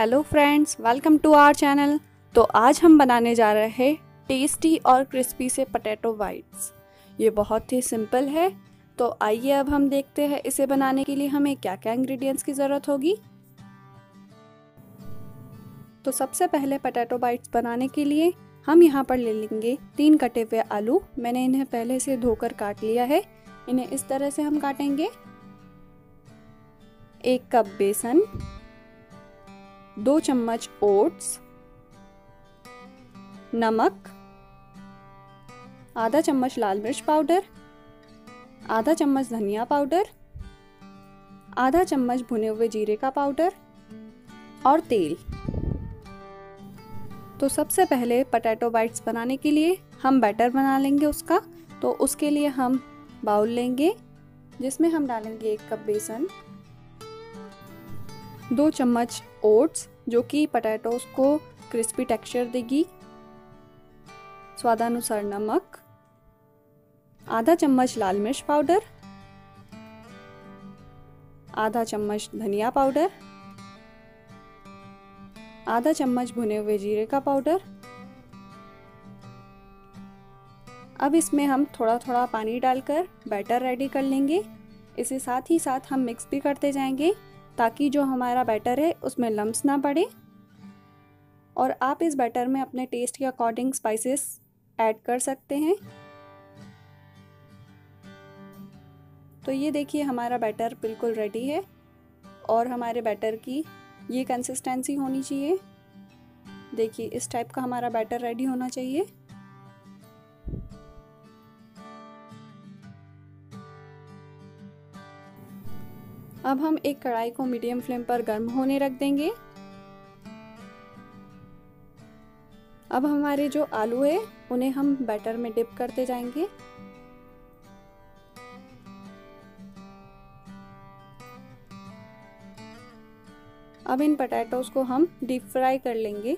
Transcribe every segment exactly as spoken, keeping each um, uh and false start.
Hello friends, welcome to our channel. तो आज हम बनाने जा रहे हैं टेस्टी और क्रिस्पी से पटेटो वाइट्स। ये बहुत ही सिंपल है, तो आइए अब हम देखते हैं इसे बनाने के लिए हमें क्या क्या इंग्रेडिएंट्स की ज़रूरत होगी। तो सबसे पहले पटेटो वाइट्स बनाने के लिए हम यहाँ पर ले लेंगे तीन कटे हुए आलू। मैंने इन्हें पहले से धोकर काट लिया है। इन्हें इस तरह से हम काटेंगे। एक कप बेसन, दो चम्मच ओट्स, नमक, आधा चम्मच लाल मिर्च पाउडर, आधा चम्मच धनिया पाउडर, आधा चम्मच भुने हुए जीरे का पाउडर और तेल। तो सबसे पहले पटेटो वाइट्स बनाने के लिए हम बैटर बना लेंगे उसका। तो उसके लिए हम बाउल लेंगे जिसमें हम डालेंगे एक कप बेसन, दो चम्मच ओट्स जो कि पटेटोस को क्रिस्पी टेक्सचर देगी, स्वादानुसार नमक, आधा चम्मच लाल मिर्च पाउडर, आधा चम्मच धनिया पाउडर, आधा चम्मच भुने हुए जीरे का पाउडर। अब इसमें हम थोड़ा थोड़ा पानी डालकर बैटर रेडी कर लेंगे। इसे साथ ही साथ हम मिक्स भी करते जाएंगे ताकि जो हमारा बैटर है उसमें लम्स ना पड़े। और आप इस बैटर में अपने टेस्ट के अकॉर्डिंग स्पाइसेस ऐड कर सकते हैं। तो ये देखिए हमारा बैटर बिल्कुल रेडी है और हमारे बैटर की ये कंसिस्टेंसी होनी चाहिए। देखिए इस टाइप का हमारा बैटर रेडी होना चाहिए। अब हम एक कढ़ाई को मीडियम फ्लेम पर गर्म होने रख देंगे। अब हमारे जो आलू है उन्हें हम बैटर में डिप करते जाएंगे। अब इन पटेटोस को हम डीप फ्राई कर लेंगे।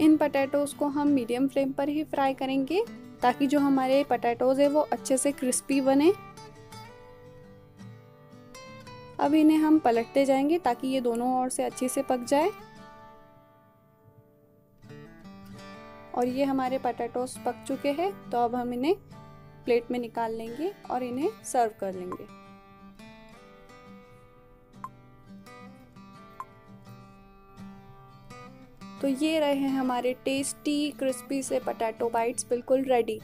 इन पटेटोस को हम मीडियम फ्लेम पर ही फ्राई करेंगे ताकि जो हमारे पटेटोस है वो अच्छे से क्रिस्पी बने। अब इन्हें हम पलटते जाएंगे ताकि ये दोनों ओर से अच्छे से पक जाए। और ये हमारे पटेटोस पक चुके हैं, तो अब हम इन्हें प्लेट में निकाल लेंगे और इन्हें सर्व कर लेंगे। तो ये रहे हैं हमारे टेस्टी क्रिस्पी से पटेटो बाइट्स बिल्कुल रेडी।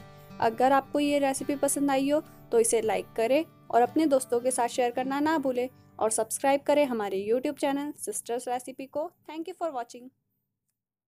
अगर आपको ये रेसिपी पसंद आई हो तो इसे लाइक करें और अपने दोस्तों के साथ शेयर करना ना भूलें। और सब्सक्राइब करें हमारे यूट्यूब चैनल सिस्टर्स रेसिपी को। Thank you for watching.